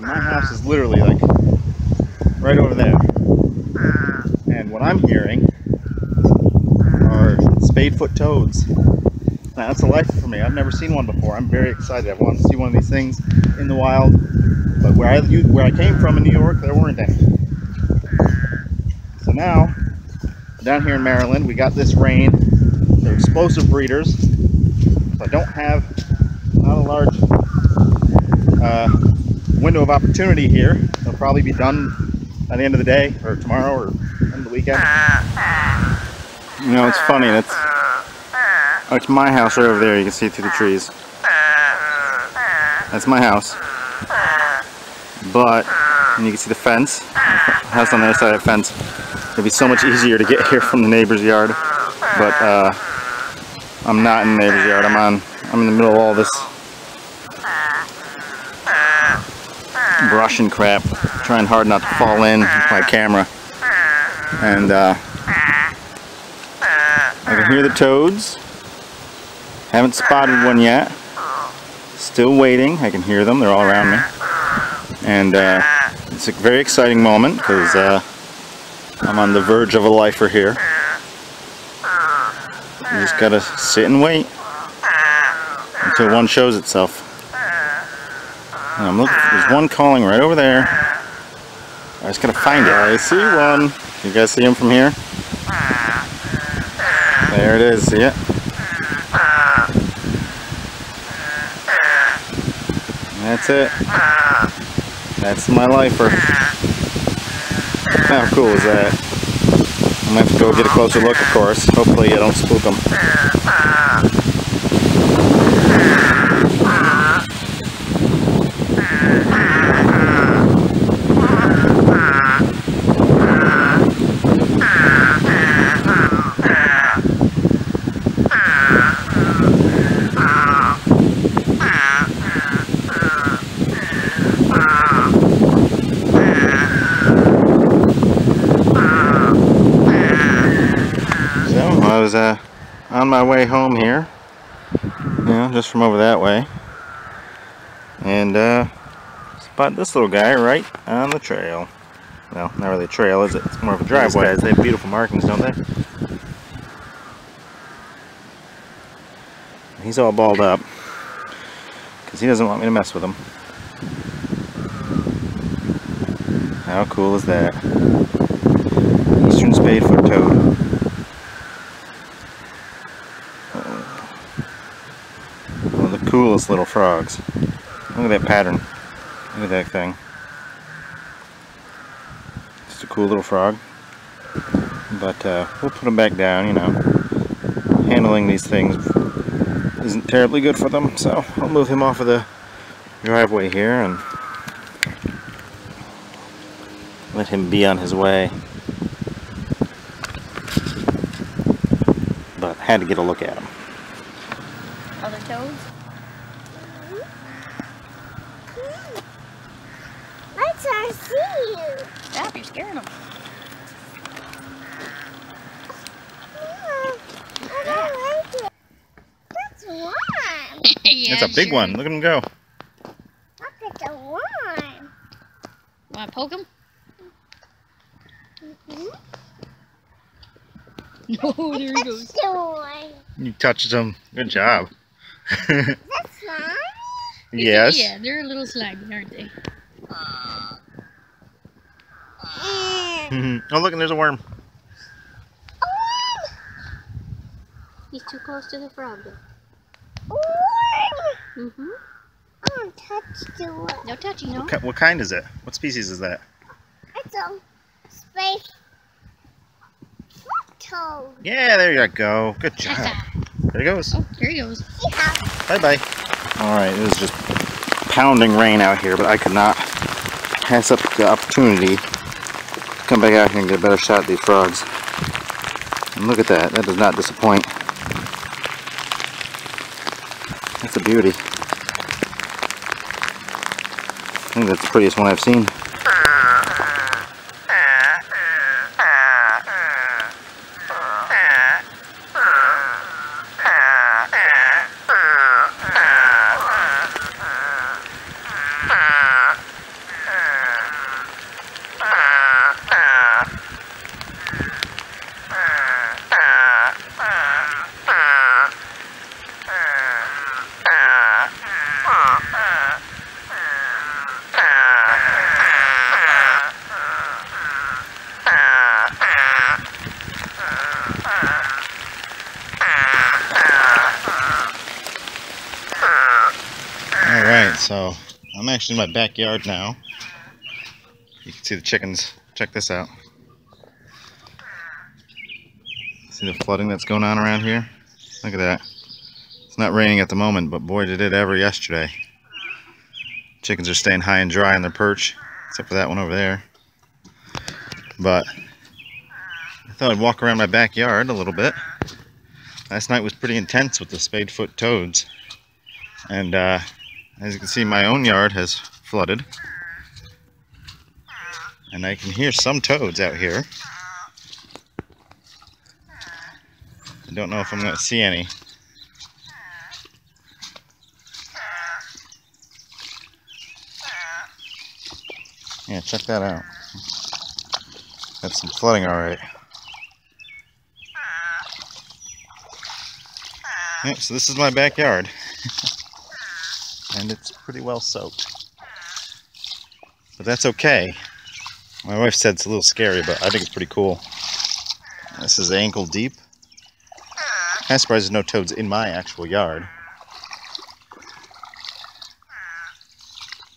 My house is literally like right over there. And what I'm hearing are spadefoot toads. Now that's a life for me. I've never seen one before. I'm very excited. I've wanted to see one of these things in the wild. But where I came from in New York, there weren't any. So now, down here in Maryland, we got this rain. They're explosive breeders. So I don't have not a large window of opportunity here. They'll probably be done by the end of the day, or tomorrow, or end of the weekend. You know, it's funny. That's my house right over there. You can see it through the trees. That's my house. But, and you can see the fence. The house on the other side of the fence. It'd be so much easier to get here from the neighbor's yard. But I'm not in the neighbor's yard. I'm in the middle of all this brush and crap. Trying hard not to fall in with my camera. And I can hear the toads. Haven't spotted one yet. Still waiting. I can hear them. They're all around me. And it's a very exciting moment because I'm on the verge of a lifer here. You just gotta sit and wait until one shows itself. And I'm looking. There's one calling right over there. I just gotta find it. I see one. You guys see him from here? There it is. See it? That's it. That's my lifer. How cool is that? I'm going to have to go get a closer look, of course. Hopefully I don't spook them. On my way home here, you know, just from over that way, and spot this little guy right on the trail. Well, not really a trail, is it? It's more of a driveway. These guys, they have beautiful markings, don't they? He's all balled up because he doesn't want me to mess with him. How cool is that? Eastern spadefoot toad. Coolest little frogs. Look at that pattern. Look at that thing. Just a cool little frog. But we'll put them back down, you know. Handling these things isn't terribly good for them, so I'll move him off of the driveway here and let him be on his way. But had to get a look at him. Other toads? I see you. Stop, you're scaring them. No, I don't like it. That's one. Yeah, it's a big one. Look at him go. Look at the one. Want to poke him? No, there he goes. You touched him. Good job. Is that slimy? Yes. Yeah, they're a little slimy, aren't they? Oh, look, and there's a worm. He's too close to the frog. Worm! Mm-hmm. I don't touch the worm. No touching, no. What kind is it? What species is that? It's a spadefoot toad. Yeah, there you go. Good job. There he goes. Oh, there he goes. Bye-bye. Alright, this is just pounding rain out here, but I could not pass up the opportunity to come back out here and get a better shot at these frogs. And look at that, that does not disappoint. That's a beauty. I think that's the prettiest one I've seen. So I'm actually in my backyard now. You can see the chickens. Check this out. See the flooding that's going on around here? Look at that. It's not raining at the moment, but boy did it ever yesterday. Chickens are staying high and dry on their perch, except for that one over there. But I thought I'd walk around my backyard a little bit. Last night was pretty intense with the spadefoot toads. And as you can see, my own yard has flooded. And I can hear some toads out here. I don't know if I'm going to see any. Yeah, check that out. Got some flooding, all right. Yep, so this is my backyard. And it's pretty well soaked. But that's okay. My wife said it's a little scary, but I think it's pretty cool. This is ankle deep. I'm surprised there's no toads in my actual yard.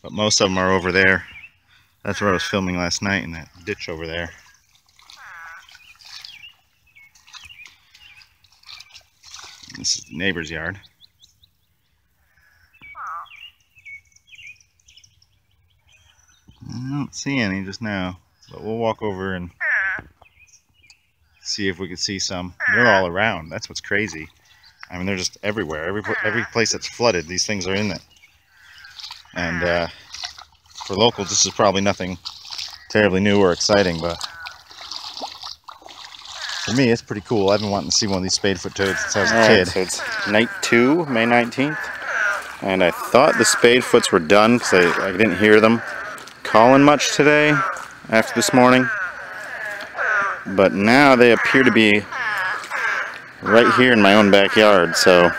But most of them are over there. That's where I was filming last night, in that ditch over there. This is the neighbor's yard. I don't see any just now, but we'll walk over and see if we can see some. They're all around. That's what's crazy. I mean, they're just everywhere. Every place that's flooded, these things are in it. And for locals, this is probably nothing terribly new or exciting, but for me, it's pretty cool. I've been wanting to see one of these spadefoot toads since I was a kid. So it's night 2, May 19th, and I thought the spadefoots were done because I didn't hear them calling much today after this morning. But now they appear to be right here in my own backyard, so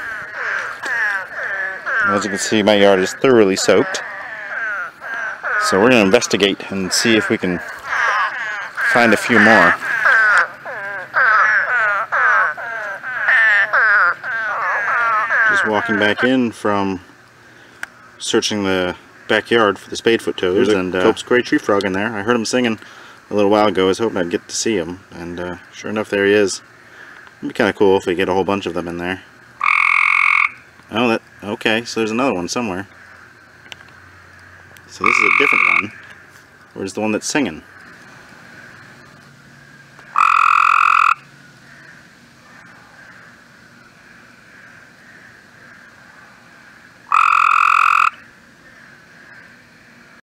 as you can see, my yard is thoroughly soaked. So we're going to investigate and see if we can find a few more. Just walking back in from searching the backyard for the spadefoot toads. And Cope's gray tree frog in there. I heard him singing a little while ago. I was hoping I'd get to see him, and sure enough, there he is. It'd be kind of cool if we get a whole bunch of them in there. Oh, that okay. So there's another one somewhere. So this is a different one. Where's the one that's singing?